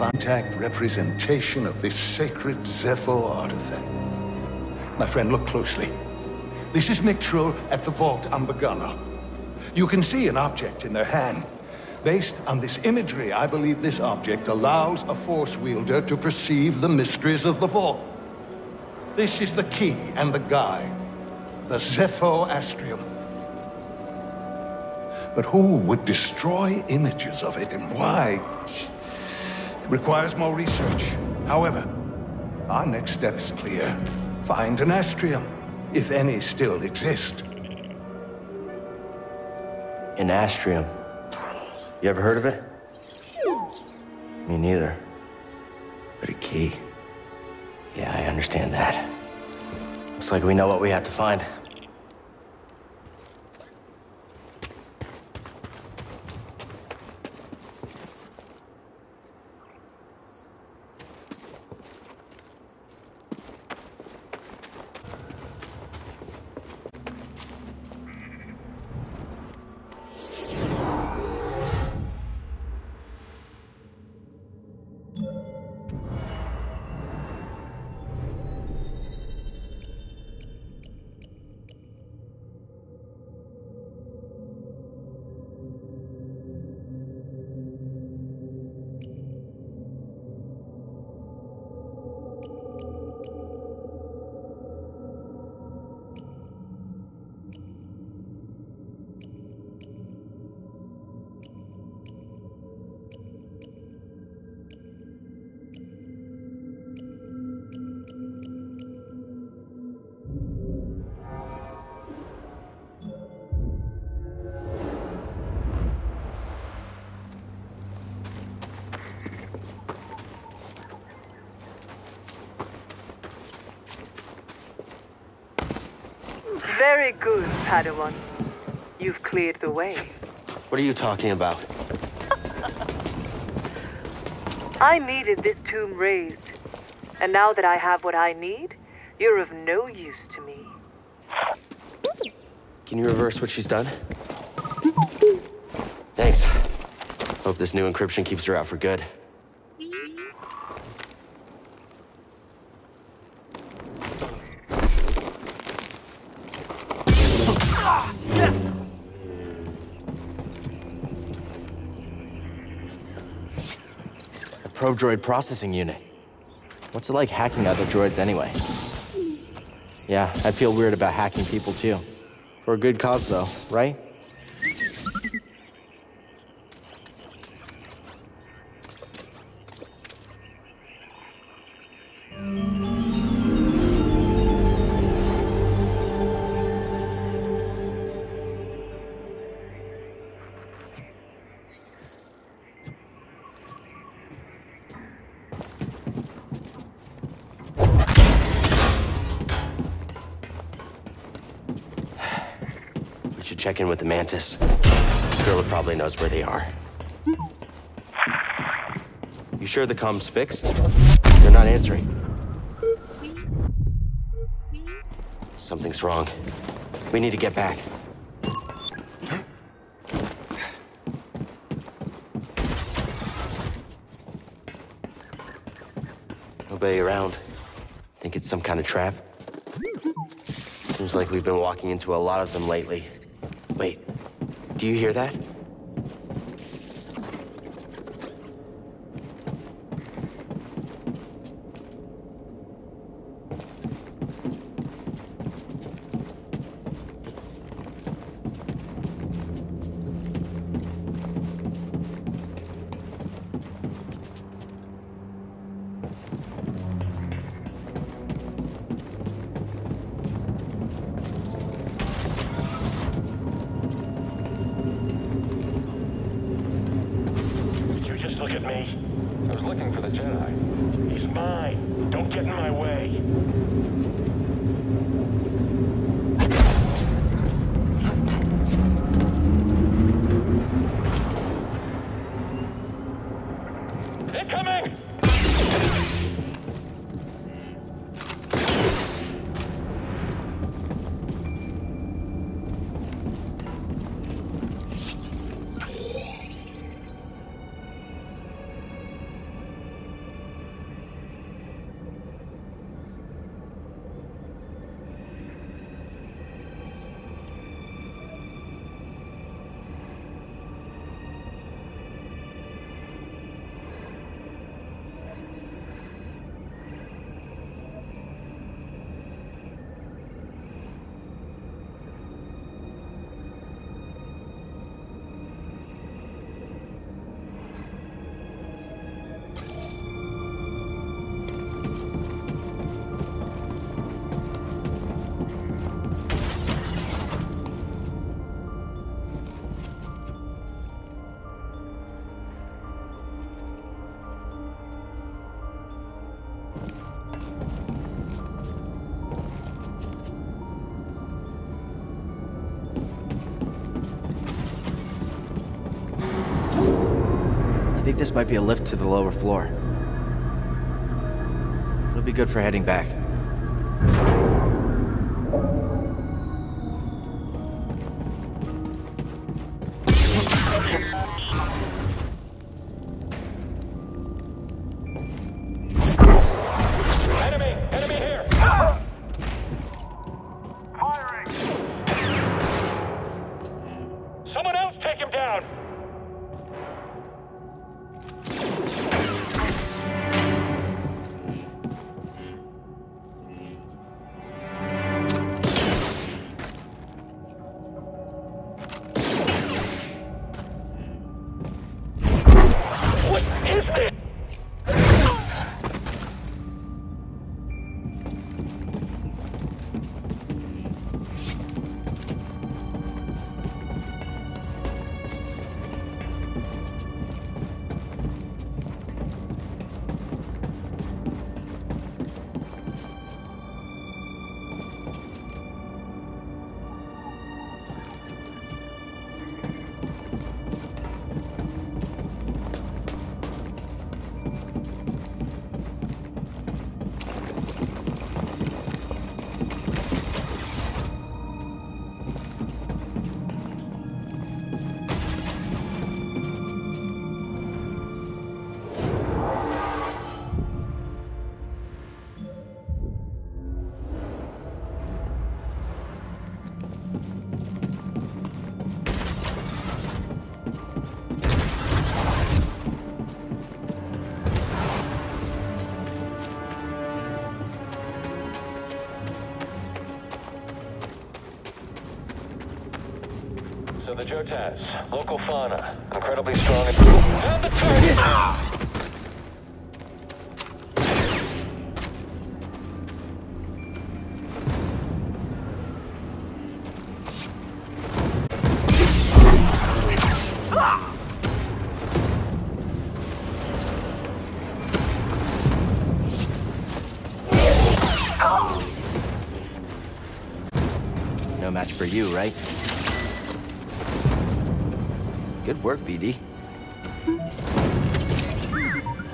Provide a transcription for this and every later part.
contact representation of this sacred Zepho artifact. My friend, look closely. This is Miktril at the Vault Umbergana. You can see an object in their hand. Based on this imagery, I believe this object allows a force wielder to perceive the mysteries of the vault. This is the key and the guide, the Zepho Astrium. But who would destroy images of it and why? It requires more research. However, our next step is clear. Find an Astrium, if any still exist. An Astrium? You ever heard of it? Me neither. But a key. Yeah, I understand that. Looks like we know what we have to find. Very good, Padawan. You've cleared the way. What are you talking about? I needed this tomb raised. And now that I have what I need, you're of no use to me. Can you reverse what she's done? Thanks. Hope this new encryption keeps her out for good. Droid Processing Unit. What's it like hacking other droids anyway? Yeah, I feel weird about hacking people too. For a good cause though, right? Check in with the Mantis. The girl probably knows where they are. You sure the comms fixed? They're not answering. Something's wrong. We need to get back. Nobody around. Think it's some kind of trap? Seems like we've been walking into a lot of them lately. Wait, do you hear that? I think this might be a lift to the lower floor. It'll be good for heading back. The Jotas, local fauna, incredibly strong and found the target! No match for you, right? Good work, BD.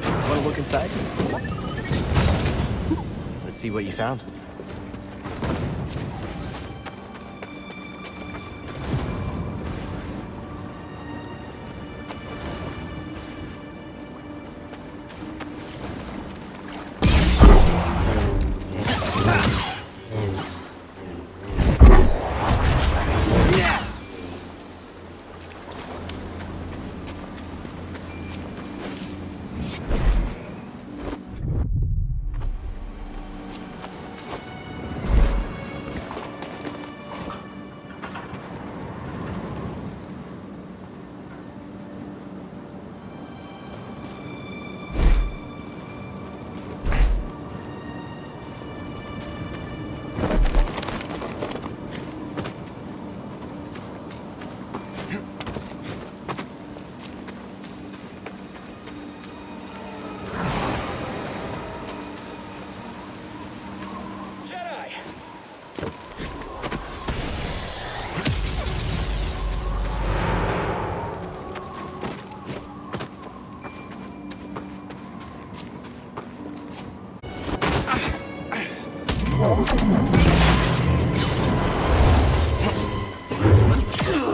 Want to look inside? Let's see what you found.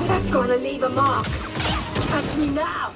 That's gonna leave a mark. Catch me now.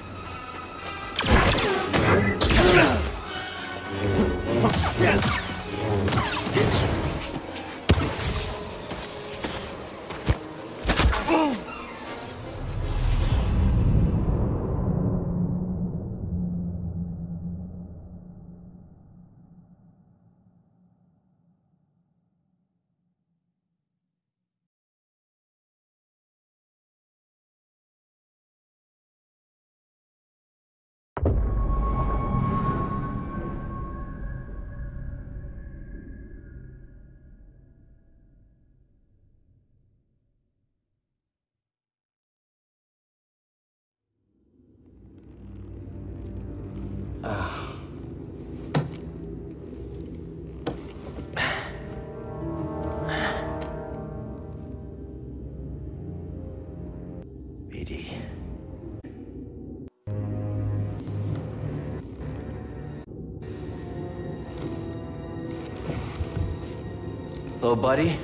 Hello, buddy.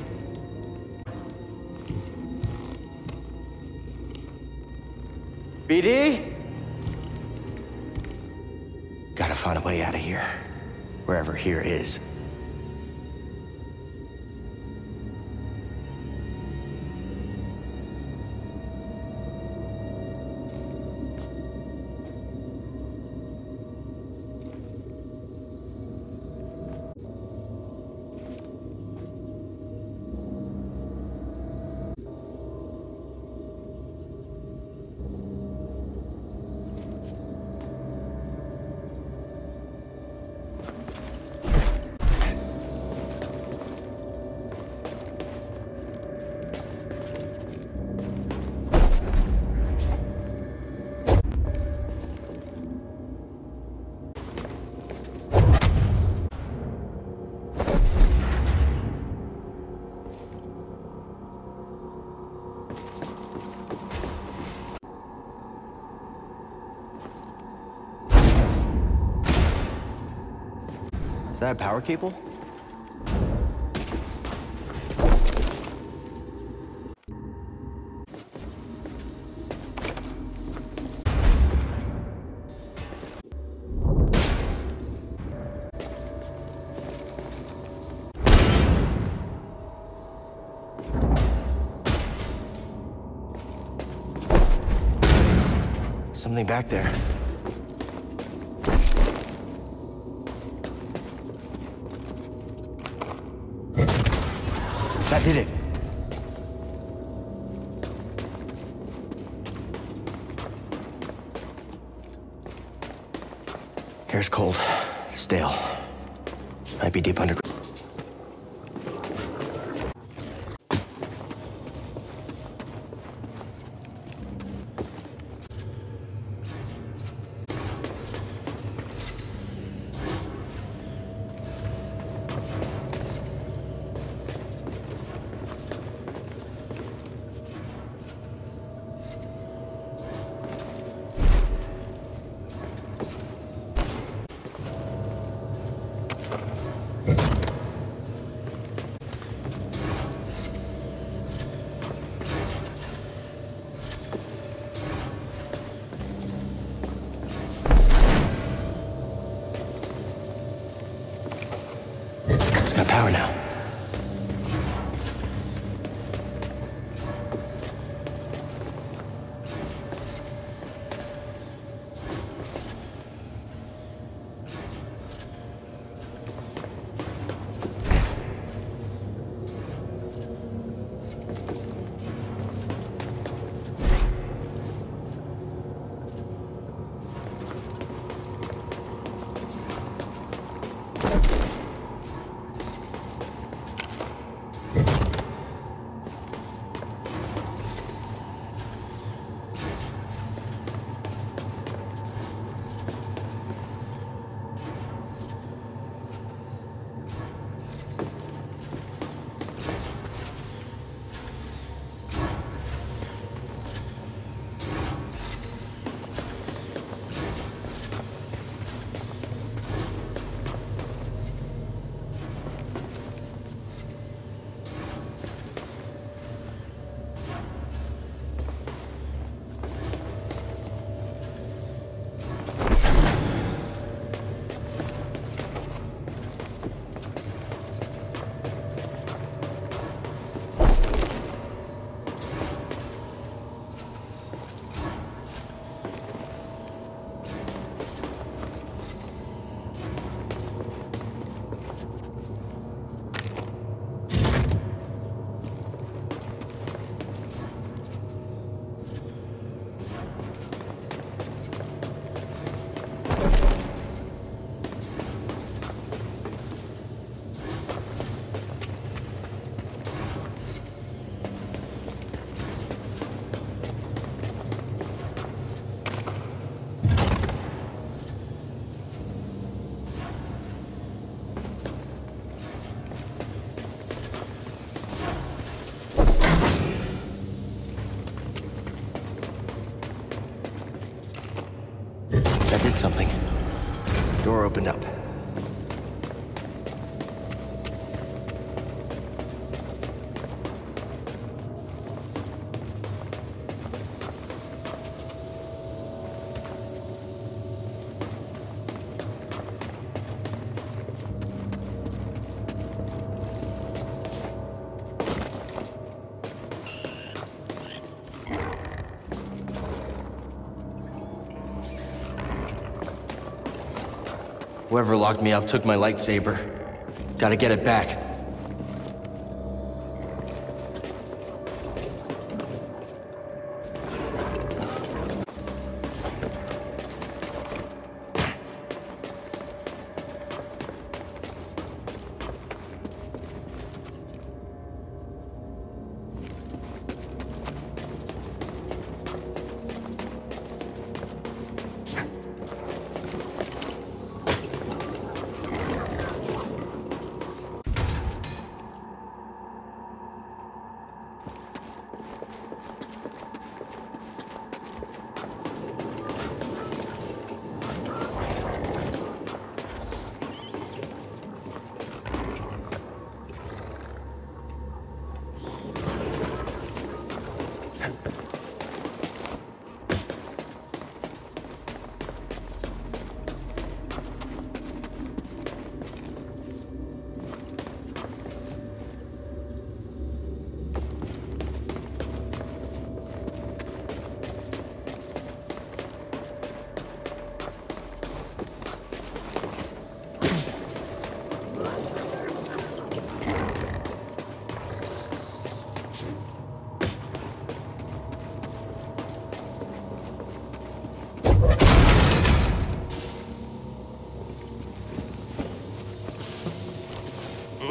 BD? Gotta find a way out of here. Wherever here is. Is that a power cable? Something back there. That did it. Air's cold, stale. Might be deep underground. Something. Door opened up. Whoever locked me up took my lightsaber. Gotta get it back.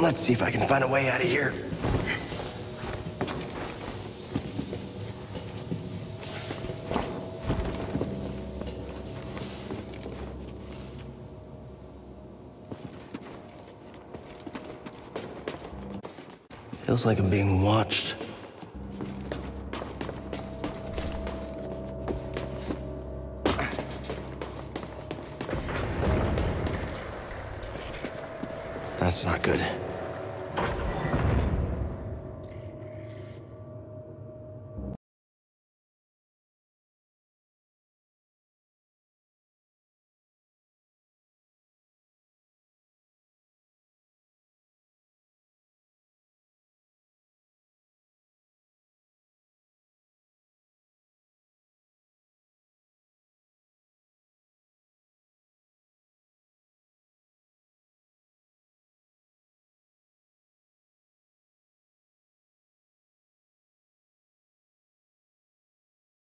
Let's see if I can find a way out of here. Feels like I'm being watched. That's not good.